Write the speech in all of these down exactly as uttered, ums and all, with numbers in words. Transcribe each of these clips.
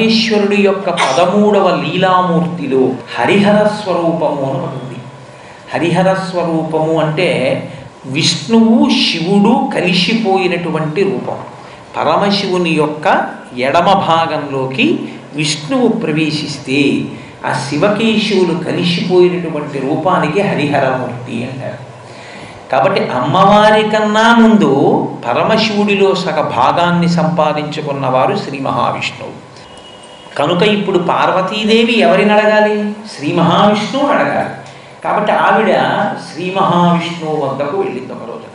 పరమేశ్వరుడి యొక్క పదమూడవ లీలామూర్తిలో హరిహర స్వరూపము అని ఉంటుంది. హరిహర స్వరూపము అంటే విష్ణువు శివుడు కలిసిపోయినటువంటి రూపం. పరమశివుని యొక్క ఎడమ భాగంలోకి విష్ణువు ప్రవేశిస్తే ఆ శివకేశవులు కలిసిపోయినటువంటి రూపానికి హరిహరమూర్తి అంటారు. కాబట్టి అమ్మవారి కన్నా ముందు పరమశివుడిలో సగ భాగాన్ని సంపాదించుకున్నవారు శ్రీ మహావిష్ణువు. కనుక ఇప్పుడు పార్వతీదేవి ఎవరిని అడగాలి? శ్రీ మహావిష్ణువుని అడగాలి. కాబట్టి ఆవిడ శ్రీ మహావిష్ణువు వద్దకు వెళ్ళింది. ఒక రోజున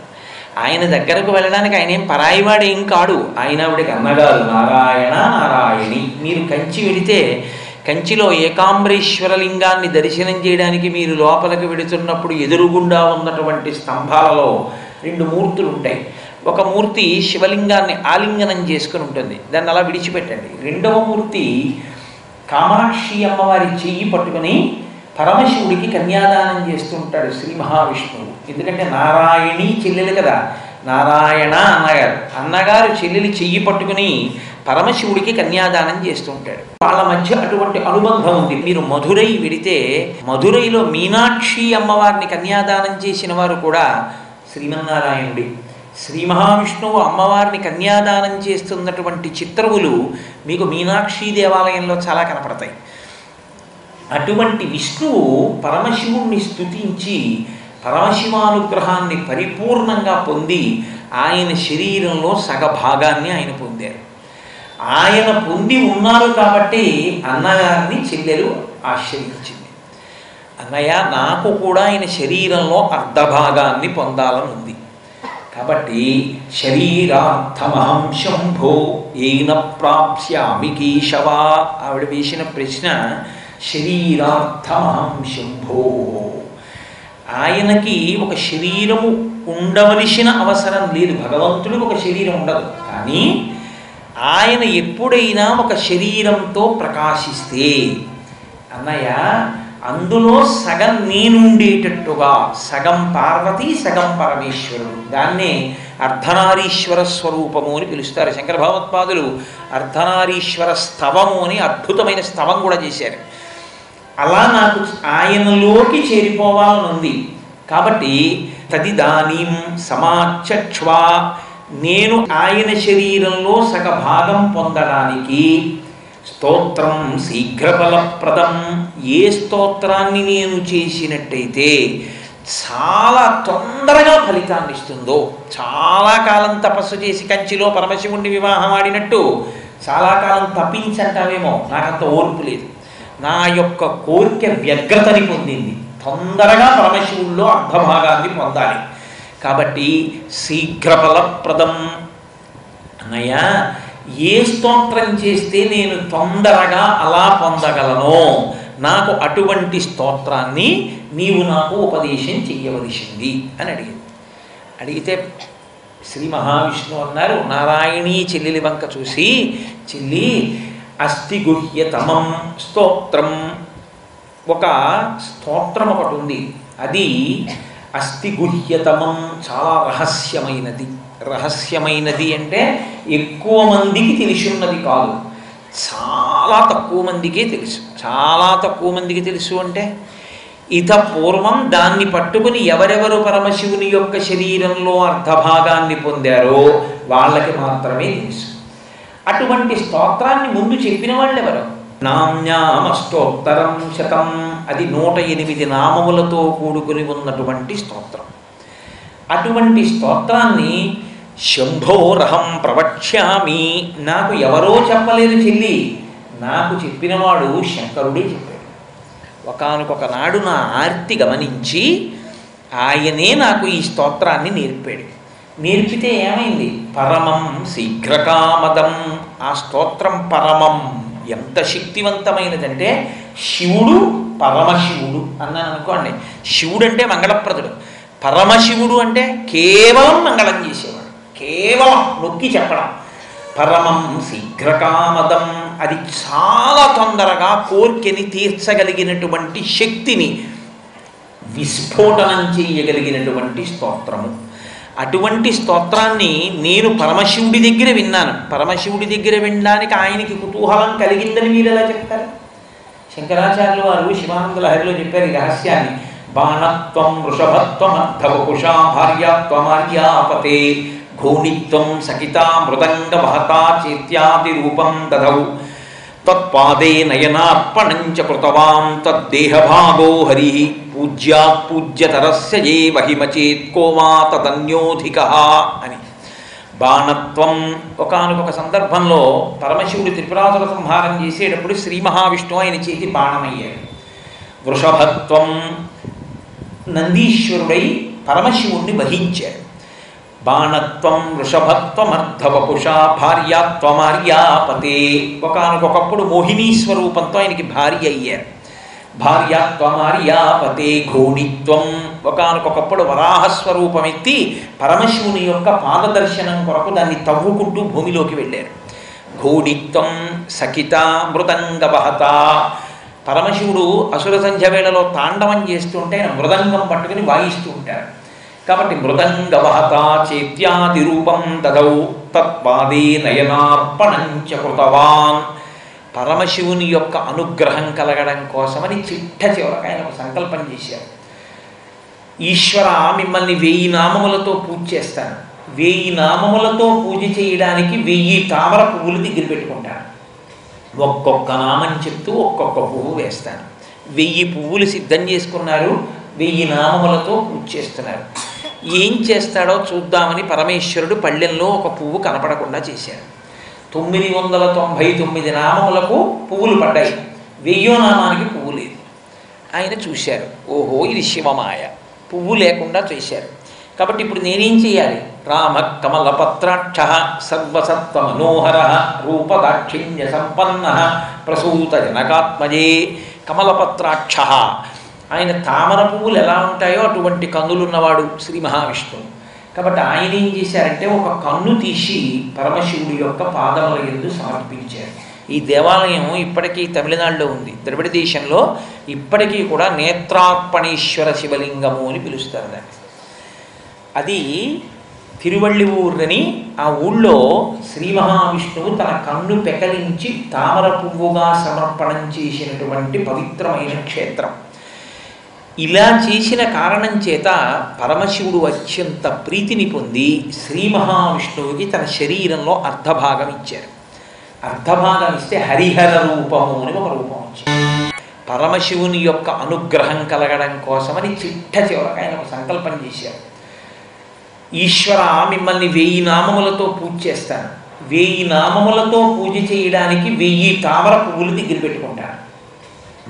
ఆయన దగ్గరకు వెళ్ళడానికి ఆయన ఏం పరాయివాడు ఏం కాడు. ఆయన ఆవిడకి అన్నగారు నారాయణ నారాయణి, మీరు కంచి వెళితే కంచిలో ఏకాంబరేశ్వర లింగాన్ని దర్శనం చేయడానికి మీరు లోపలికి వెడుతున్నప్పుడు ఎదురుగుండా ఉన్నటువంటి స్తంభాలలో రెండు మూర్తులు ఉంటాయి. ఒక మూర్తి శివలింగాన్ని ఆలింగనం చేసుకుని ఉంటుంది, దాన్ని అలా విడిచిపెట్టండి. రెండవ మూర్తి కామాక్షి అమ్మవారి చెయ్యి పట్టుకుని పరమశివుడికి కన్యాదానం చేస్తుంటాడు శ్రీ మహావిష్ణువు. ఎందుకంటే నారాయణి చెల్లెలు కదా, నారాయణ అన్నగారు అన్నగారు చెల్లెలు చెయ్యి పట్టుకుని పరమశివుడికి కన్యాదానం చేస్తూ ఉంటాడు. వాళ్ళ మధ్య అటువంటి అనుబంధం ఉంది. మీరు మధురై వెడితే మధురైలో మీనాక్షి అమ్మవారిని కన్యాదానం చేసిన వారు కూడా శ్రీమన్నారాయణుడి. శ్రీ మహావిష్ణువు అమ్మవారిని కన్యాదానం చేస్తున్నటువంటి చిత్రములు మీకు మీనాక్షి దేవాలయంలో చాలా కనపడతాయి. అటువంటి విష్ణువు పరమశివుణ్ణి స్తుతించి పరమశివానుగ్రహాన్ని పరిపూర్ణంగా పొంది ఆయన శరీరంలో సగ భాగాన్ని ఆయన పొందారు. ఆయన పొంది ఉన్నారు కాబట్టి అన్నగారిని చెల్లెలు ఆశ్రయించింది. అన్నయ్య, నాకు కూడా ఆయన శరీరంలో అర్ధభాగాన్ని పొందాలని ఉంది, కాబట్టి శరీరార్థమహం శంభో ఏన ప్రాప్స్యామి కేశవా. ఆవిడ వేసిన ప్రశ్న శరీరార్థమహం శంభో. ఆయనకి ఒక శరీరము ఉండవలసిన అవసరం లేదు. భగవంతుడికి ఒక శరీరం ఉండదు. కానీ ఆయన ఎప్పుడైనా ఒక శరీరంతో ప్రకాశిస్తే, అన్నయ్య అందులో సగం నేనుండేటట్టుగా, సగం పార్వతి సగం పరమేశ్వరుడు, దాన్నే అర్ధనారీశ్వర స్వరూపము అని పిలుస్తారు. శంకర భగవత్పాదులు అర్ధనారీశ్వర స్తవము అని అద్భుతమైన స్తవం కూడా చేశారు. అలా నాకు ఆయనలోకి చేరిపోవాలనుంది, కాబట్టి తదిదానీం సమాచక్ష్వా, నేను ఆయన శరీరంలో సగ భాగం పొందడానికి స్తోత్రం శీఘ్రఫలప్రదం. ఏ స్తోత్రాన్ని నేను చేసినట్టయితే చాలా తొందరగా ఫలితాన్ని ఇస్తుందో, చాలా కాలం తపస్సు చేసి కంచిలో పరమశివుణ్ణి వివాహం ఆడినట్టు చాలా కాలం తప్పించంటావేమో, నాకంత ఓర్పు లేదు, నా యొక్క కోరిక వ్యగ్రతని పొందింది, తొందరగా పరమశివుల్లో అర్ధభాగాన్ని పొందాలి, కాబట్టి శీఘ్రఫలప్రదం. అన్నయ్య, ఏ స్తోత్రం చేస్తే నేను తొందరగా అలా పొందగలనో నాకు అటువంటి స్తోత్రాన్ని నీవు నాకు ఉపదేశం చెయ్యవలసింది అని అడిగింది. అడిగితే శ్రీ మహావిష్ణువు అన్నారు నారాయణీ చెల్లెలి వంక చూసి, చెల్లి అస్థి గుహ్యతమం స్తోత్రం, ఒక స్తోత్రం ఒకటి ఉంది, అది అస్థి గుహ్యతమం, చాలా రహస్యమైనది. రహస్యమైనది అంటే ఎక్కువ మందికి తెలిసిన్నది కాదు, చాలా తక్కువ మందికే తెలుసు. చాలా తక్కువ మందికి తెలుసు అంటే ఇత పూర్వం దాన్ని పట్టుకుని ఎవరెవరు పరమశివుని యొక్క శరీరంలో అర్ధభాగాన్ని పొందారో వాళ్ళకి మాత్రమే తెలుసు. అటువంటి స్తోత్రాన్ని ముందు చెప్పిన వాళ్ళెవరు? నామ్యామస్తోత్తరం శతం, అది నూట ఎనిమిది నామములతో కూడుకుని ఉన్నటువంటి స్తోత్రం. అటువంటి స్తోత్రాన్ని శంభోరహం ప్రవక్ష్యామి, నాకు ఎవరో చెప్పలేదు చెల్లి, నాకు చెప్పినవాడు శంకరుడే చెప్పాడు. ఒకానొక నాడు నా ఆర్తి గమనించి ఆయనే నాకు ఈ స్తోత్రాన్ని నేర్పాడు. నేర్పితే ఏమైంది? పరమం శీఘ్రకామదం, ఆ స్తోత్రం పరమం, ఎంత శక్తివంతమైనదంటే శివుడు పరమశివుడు అన్నాను అనుకోండి. శివుడు అంటే మంగళప్రదుడు, పరమశివుడు అంటే కేవలం మంగళం చేసేవాడు, కేవలం నొక్కి చెప్పడం. పరమం శీఘ్రకామదం, అది చాలా తొందరగా కోర్కెని తీర్చగలిగినటువంటి శక్తిని విస్ఫోటనం చేయగలిగినటువంటి స్తోత్రము. అటువంటి స్తోత్రాన్ని నేను పరమశివుడి దగ్గర విన్నాను. పరమశివుడి దగ్గర వినడానికి ఆయనకి కుతూహలం కలిగిందని మీరు ఎలా చెప్తారు? శంకరాచార్యులు వారు శివానంద లహరిలో చెప్పారు ఈ రహస్యాన్ని. బాణత్వం వృషభత్వం అర్థవకుషా భార్యాత్వమార్యాపతే ఘోణిత్వం సకితా మృదంగ మహతా చేత్యాది రూపం దదౌ తత్పాదే నయనార్పణం చ కృతవాం తద్దేహభాగో హరి పూజ్యాత్ పూజ్యతరస్య ఏ వహిమచేత్ కో వా తదన్యోధికః అని. బాణత్వం ఒకానొక సందర్భంలో పరమశివుడు త్రిపురాసుర సంహారం చేసేటప్పుడు శ్రీ మహావిష్ణువు ఆయన చేతి బాణమయ్యాడు. వృషభత్వం నందీశ్వరుడై పరమశివుణ్ణి వహించాడు. బాణత్వం వృషభత్వమర్ధవకుష భార్యాత్వమార్యాపతే ఒకనకొకప్పుడు మోహినీ స్వరూపంతో ఆయనకి భార్య అయ్యారు. భార్యాత్వమార్యాపతే ఘోణిత్వం ఒకనకొకప్పుడు వరాహస్వరూపమెత్తి పరమశివుని యొక్క పాదదర్శనం కొరకు దాన్ని తవ్వుకుంటూ భూమిలోకి వెళ్ళారు. ఘోణిత్వం సఖిత మృదంగ వహత పరమశివుడు అసుర సంధ్య వేళలో తాండవం చేస్తుంటే మృదంగం పట్టుకుని వాయిస్తూ ఉంటారు. కాబట్టి మృదంగ వహతా చేత్యాది రూపం దదౌ తత్పాదే నయనార్పణంచ కృతవాన్ పరమశివుని యొక్క అనుగ్రహం కలగడం కోసమని చిట్ట చివరకు ఆయన ఒక సంకల్పం చేశారు. ఈశ్వర మిమ్మల్ని వెయ్యి నామములతో పూజ చేస్తాను, వెయ్యి నామములతో పూజ చేయడానికి వెయ్యి తామర పువ్వులు దగ్గర పెట్టుకుంటాను, ఒక్కొక్క నామం చెప్తూ ఒక్కొక్క పువ్వు వేస్తాను. వెయ్యి పువ్వులు సిద్ధం చేసుకున్నారు, వెయ్యి నామములతో పూజ చేస్తున్నారు. ఏం చేస్తాడో చూద్దామని పరమేశ్వరుడు పళ్ళెంలో ఒక పువ్వు కనపడకుండా చేశాడు. తొమ్మిది వందల తొంభై తొమ్మిది నామములకు పువ్వులు పడ్డాయి, వెయ్యో నామానికి పువ్వు లేదు. ఆయన చూశారు, ఓహో ఇది శివమాయ, పువ్వు లేకుండా చేశారు. కాబట్టి ఇప్పుడు నేనేం చేయాలి? రామ కమల పత్రాక్ష సర్వసత్వ మనోహర రూపదాక్షిణ్య సంపన్న ప్రసూత జనకాత్మజే. కమలపత్రాక్ష ఆయన తామర పువ్వులు ఎలా ఉంటాయో అటువంటి కన్నులున్నవాడు శ్రీ మహావిష్ణువు. కాబట్టి ఆయన ఏం చేశారంటే ఒక కన్ను తీసి పరమశివుడి యొక్క పాదముల యందు సమర్పించారు. ఈ దేవాలయం ఇప్పటికీ తమిళనాడులో ఉంది, ద్రవిడ దేశంలో ఇప్పటికీ కూడా నేత్రార్పణేశ్వర శివలింగము అని పిలుస్తారు దాన్ని. అది తిరువళ్ళి ఊర్ని, ఆ ఊళ్ళో శ్రీ మహావిష్ణువు తన కన్ను పెకలించి తామర పువ్వుగా సమర్పణం చేసినటువంటి పవిత్రమైన క్షేత్రం. ఇలా చేసిన కారణం చేత పరమశివుడు అత్యంత ప్రీతిని పొంది శ్రీ మహావిష్ణువుకి తన శరీరంలో అర్ధభాగం ఇచ్చారు. అర్ధభాగం ఇస్తే హరిహర రూపము అని ఒక రూపం వచ్చింది. పరమశివుని యొక్క అనుగ్రహం కలగడం కోసమని చిట్ట చివరకు ఆయన ఒక సంకల్పం చేశారు. ఈశ్వర మిమ్మల్ని వెయ్యి నామములతో పూజ చేస్తాను, వెయ్యి నామములతో పూజ చేయడానికి వెయ్యి తామర పువ్వులు దగ్గర పెట్టుకుంటాను,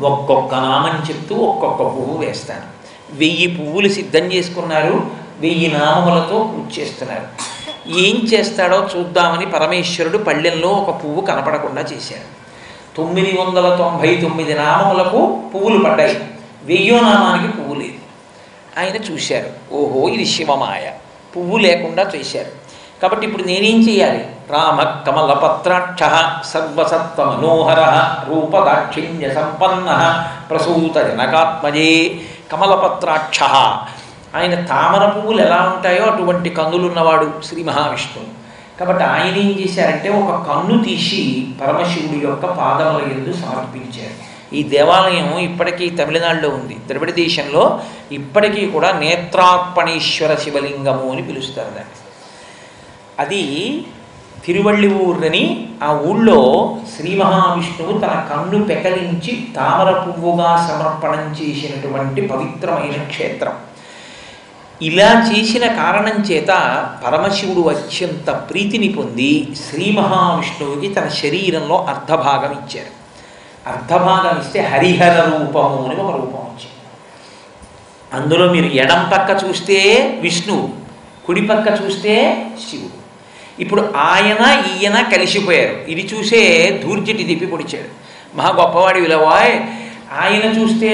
ఒక్కొక్క నామం చెప్తూ ఒక్కొక్క పువ్వు వేస్తాను. వెయ్యి పువ్వులు సిద్ధం చేసుకున్నారు, వెయ్యి నామములతో పూజ చేస్తున్నారు. ఏం చేస్తాడో చూద్దామని పరమేశ్వరుడు పళ్ళెంలో ఒక పువ్వు కనపడకుండా చేశాడు. తొమ్మిది వందల తొంభై తొమ్మిది నామములకు పువ్వులు పడ్డాయి, వెయ్యో నామానికి పువ్వు లేదు. ఆయన చూశారు, ఓహో ఇది శివమాయ, పువ్వు లేకుండా చేశారు. కాబట్టి ఇప్పుడు నేనేం చేయాలి? రామ కమల పత్రాక్ష సర్వసత్వ మనోహర రూపదాక్షిణ్య సంపన్న ప్రసూత జనకాత్మజే. కమలపత్రాక్ష ఆయన తామర పువ్వులు ఎలా ఉంటాయో అటువంటి కన్నులున్నవాడు శ్రీ మహావిష్ణువు. కాబట్టి ఆయన ఏం చేశారంటే ఒక కన్ను తీసి పరమశివుడి యొక్క పాదముల యందు సమర్పించారు. ఈ దేవాలయం ఇప్పటికీ తమిళనాడులో ఉంది, ద్రవిడ దేశంలో ఇప్పటికీ కూడా నేత్రార్పణేశ్వర శివలింగము అని పిలుస్తారు దాన్ని. అది తిరువళ్ళి ఊర్ని, ఆ ఊళ్ళో శ్రీ మహావిష్ణువు తన కన్ను పెకలించి తామర పువ్వుగా సమర్పణం చేసినటువంటి పవిత్రమైన క్షేత్రం. ఇలా చేసిన కారణం చేత పరమశివుడు అత్యంత ప్రీతిని పొంది శ్రీ మహావిష్ణువుకి తన శరీరంలో అర్ధభాగం ఇచ్చారు. అర్ధభాగం ఇస్తే హరిహర రూపము అని ఒక రూపం వచ్చింది. అందులో మీరు ఎడం పక్క చూస్తే విష్ణువు, కుడిపక్క చూస్తే శివుడు. ఇప్పుడు ఆయన ఈయన కలిసిపోయారు. ఇది చూసే దూర్జటి తిప్పి పొడిచాడు, మహా గొప్పవాడి విలవాయ్. ఆయన చూస్తే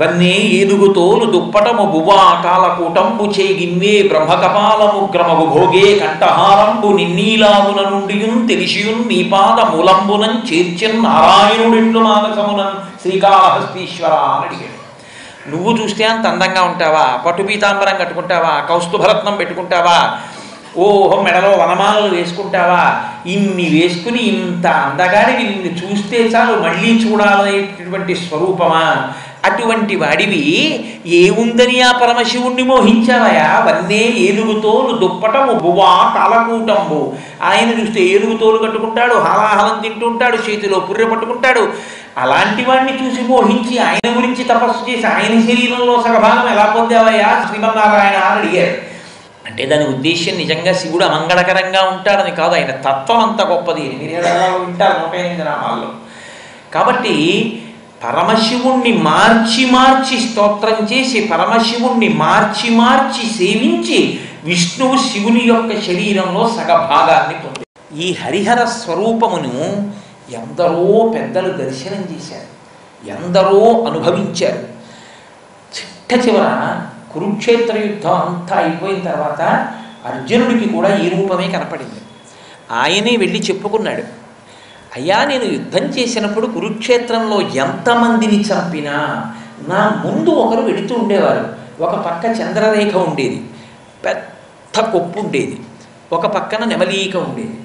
వన్నీ ఏదుగుతోలు దుప్పటము బువా కాలకూటంబు చేగిన్వే బ్రహ్మకపాలముగ్రమగు భోగే కంఠహారంబు నిన్నీలామున నుండి తెలిసియున్ నీ పాద మూలంబునం చేర్చన్ నారాయణుడెండు మానసమునన్ శ్రీకాళహస్తీశ్వర అని అడిగాడు. నువ్వు చూస్తే అంత అందంగా ఉంటావా, పట్టు పీతాంబరం కట్టుకుంటావా, కౌస్తుభరత్నం పెట్టుకుంటావా, ఓహో మెడలో వనమాలలు వేసుకుంటావా, ఇన్ని వేసుకుని ఇంత అందగాడివి నిన్ను చూస్తే చాలు మళ్ళీ చూడాలనేటటువంటి స్వరూపమా, అటువంటి వాడివి ఏముందని ఆ పరమశివుణ్ణి మోహించావయా? వన్నే ఏలుగుతోలు దుప్పటము బువా కాలకూటంబు. ఆయన చూస్తే ఏలుగుతోలు కట్టుకుంటాడు, హాలాహలం తింటుంటాడు, చేతిలో పుర్రె పట్టుకుంటాడు. అలాంటి వాడిని చూసి మోహించి ఆయన గురించి తపస్సు చేసి ఆయన శరీరంలో సగభాగం ఎలా పొందావయా శ్రీమన్నారాయణ అని అడిగారు. అంటే దాని ఉద్దేశ్యం నిజంగా శివుడు అమంగళకరంగా ఉంటాడని కాదు, ఆయన తత్వం అంత గొప్పది. వింటారు ముప్పై ఎనిమిది నామాల్లో. కాబట్టి పరమశివుణ్ణి మార్చి మార్చి స్తోత్రం చేసి, పరమశివుణ్ణి మార్చి మార్చి సేవించి విష్ణువు శివుని యొక్క శరీరంలో సగభాగాన్ని పొందారు. ఈ హరిహర స్వరూపమును ఎందరో పెద్దలు దర్శనం చేశారు, ఎందరో అనుభవించారు. చిట్ట చివర కురుక్షేత్ర యుద్ధం అంతా అయిపోయిన తర్వాత అర్జునుడికి కూడా ఈ రూపమే కనపడింది. ఆయనే వెళ్ళి చెప్పుకున్నాడు, అయ్యా నేను యుద్ధం చేసినప్పుడు కురుక్షేత్రంలో ఎంతమందిని చంపినా నా ముందు ఒకరు వెళుతూ ఉండేవారు. ఒక పక్క చంద్రరేఖ ఉండేది, పెద్ద కొప్పు ఉండేది, ఒక పక్కన నెమలీక ఉండేది,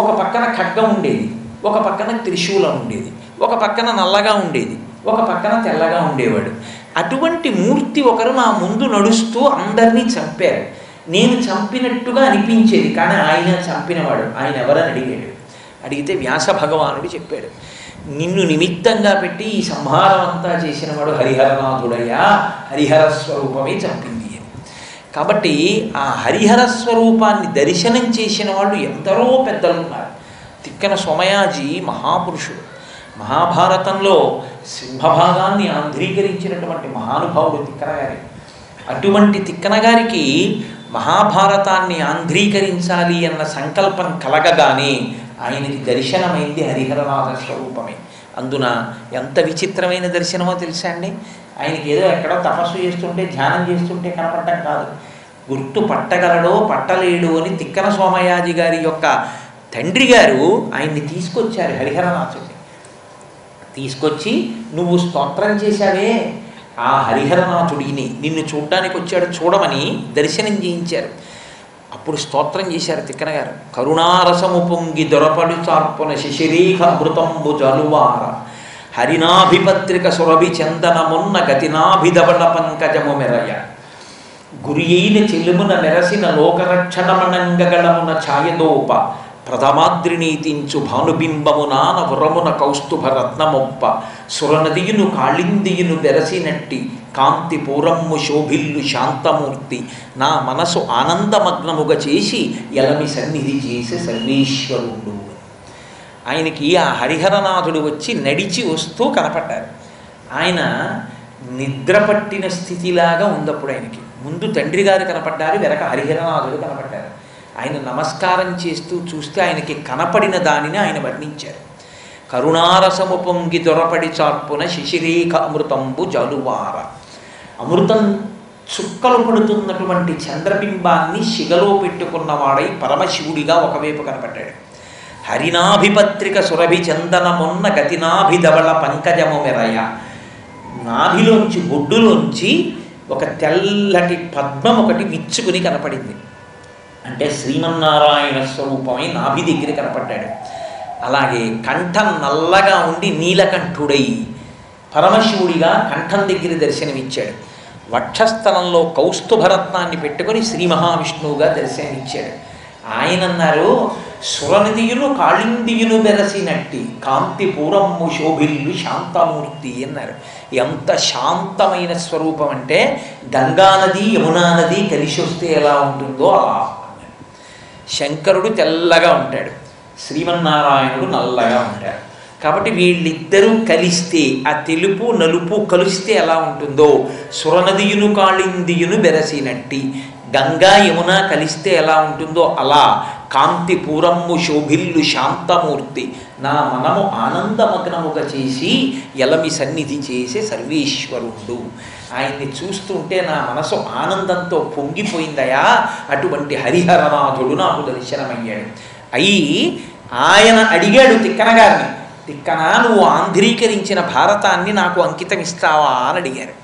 ఒక పక్కన ఖడ్గం ఉండేది, ఒక పక్కన త్రిశూలం ఉండేది, ఒక పక్కన నల్లగా ఉండేది, ఒక పక్కన తెల్లగా ఉండేవాడు. అటువంటి మూర్తి ఒకరు నా ముందు నడుస్తూ అందరినీ చంపారు. నేను చంపినట్టుగా అనిపించేది, కానీ ఆయన చంపినవాడు. ఆయన ఎవరని అడిగాడు. అడిగితే వ్యాస భగవానుడు చెప్పాడు, నిన్ను నిమిత్తంగా పెట్టి ఈ సంహారం అంతా చేసినవాడు హరిహరనాథుడయ్యా, హరిహర స్వరూపమే చంపింది అని. కాబట్టి ఆ హరిహర స్వరూపాన్ని దర్శనం చేసిన వాళ్ళు ఎందరో పెద్దలున్నారు. తిక్కన సోమయాజీ మహాపురుషుడు, మహాభారతంలో సింహభాగాన్ని ఆంధ్రీకరించినటువంటి మహానుభావుడు తిక్కన గారి. అటువంటి తిక్కన గారికి మహాభారతాన్ని ఆంధ్రీకరించాలి అన్న సంకల్పం కలగగానే ఆయనకి దర్శనమైంది హరిహరనాథ స్వరూపమే. అందున ఎంత విచిత్రమైన దర్శనమో తెలుసా అండి. ఆయనకి ఏదో ఎక్కడో తపస్సు చేస్తుంటే ధ్యానం చేస్తుంటే కనపడటం కాదు, గుర్తు పట్టగలడో పట్టలేడు అని తిక్కన సోమయాజి గారి యొక్క తండ్రి గారు ఆయన్ని తీసుకొచ్చారు హరిహరనాథుడిని. తీసుకొచ్చి నువ్వు స్తోత్రం చేశావే ఆ హరిహరనాథుడిని, నిన్ను చూడ్డానికి వచ్చాడు చూడమని దర్శనం చేయించారు. అప్పుడు స్తోత్రం చేశారు తిక్కన గారు. కరుణారసము పొంగి దొరపడు చార్పున శిశిరీఖ మృతంబు జలువార హరినాభిపత్రిక సురభి చందనమున్న గతినాభిధవళ పంకజము మెరయ గురి అయిన చెలుమున మెరసిన లోకరక్షణమణంగళమున ఛాయదోప ప్రథమాద్రినీతించు భానుబింబమునాన వరమున కౌస్తుభరత్నమొప్ప సురనదియును కాళిందియును వెరసినట్టి కాంతి పూరమ్ము శోభిల్లు శాంతమూర్తి నా మనసు ఆనందమగ్నముగ చేసి ఎలమి సన్నిధి చేసి సర్వేశ్వరుడు. ఆయనకి ఆ హరిహరనాథుడు వచ్చి నడిచి వస్తూ కనపడ్డారు. ఆయన నిద్రపట్టిన స్థితిలాగా ఉందప్పుడు ఆయనకి ముందు తండ్రి గారు కనపడ్డారు, వెనక హరిహరనాథుడు కనపడ్డారు. ఆయన నమస్కారం చేస్తూ చూస్తే ఆయనకి కనపడిన దానిని ఆయన వర్ణించారు. కరుణారసము పొంగి దొరపడి చార్పున శిశిరేఖ అమృతంబు జలువార, అమృతం చుక్కలు పడుతున్నటువంటి చంద్రబింబాన్ని శిగలో పెట్టుకున్నవాడై పరమశివుడిగా ఒకవైపు కనపడ్డాడు. హరినాభిపత్రిక సురభి చందనమున్న గతినాభిధవళ పంకజము మెరయ, నాభిలోంచి బొడ్డులోంచి ఒక తెల్లటి పద్మం ఒకటి విచ్చుకుని కనపడింది. అంటే శ్రీమన్నారాయణ స్వరూపమై నాభి దగ్గర కనపడ్డాడు. అలాగే కంఠం నల్లగా ఉండి నీలకంఠుడై పరమశివుడిగా కంఠం దగ్గర దర్శనమిచ్చాడు. వక్షస్థలంలో కౌస్తుభరత్నాన్ని పెట్టుకొని శ్రీ మహావిష్ణువుగా దర్శనమిచ్చాడు. ఆయన అన్నారు, సురనిధియును కాళిందియును వెరసినట్టి కాంతి పూరమ్ము శోభిల్లు శాంతమూర్తి అన్నారు. ఎంత శాంతమైన స్వరూపం అంటే గంగానది యమునా నది కలిసి వస్తే ఎలా ఉంటుందో అలా. శంకరుడు తెల్లగా ఉంటాడు, శ్రీమన్నారాయణుడు నల్లగా ఉంటాడు. కాబట్టి వీళ్ళిద్దరూ కలిస్తే ఆ తెలుపు నలుపు కలిస్తే ఎలా ఉంటుందో, సురనదియును కాళిందియును బెరసినట్టి గంగా యమున కలిస్తే ఎలా ఉంటుందో అలా కాంతి పూరమ్ము శోభిల్లు శాంతమూర్తి నా మనము ఆనందమగ్నముగా చేసి ఎలమి సన్నిధి చేసే సర్వేశ్వరుడు. ఆయన్ని చూస్తుంటే నా మనసు ఆనందంతో పొంగిపోయిందయా, అటువంటి హరిహరనాథుడు నాకు దర్శనమయ్యాడు. అయి ఆయన అడిగాడు తిక్కన గారిని, తిక్కన నువ్వు ఆంధ్రీకరించిన భారతాన్ని నాకు అంకితం ఇస్తావా అని అడిగారు.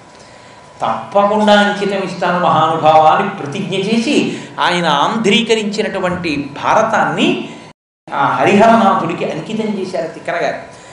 తప్పకుండా అంకితం ఇస్తాను మహానుభావాన్ని ప్రతిజ్ఞ చేసి ఆయన ఆంధ్రీకరించినటువంటి భారతాన్ని ఆ హరిహరనాథుడికి అంకితం చేశారు తిక్కరగారు.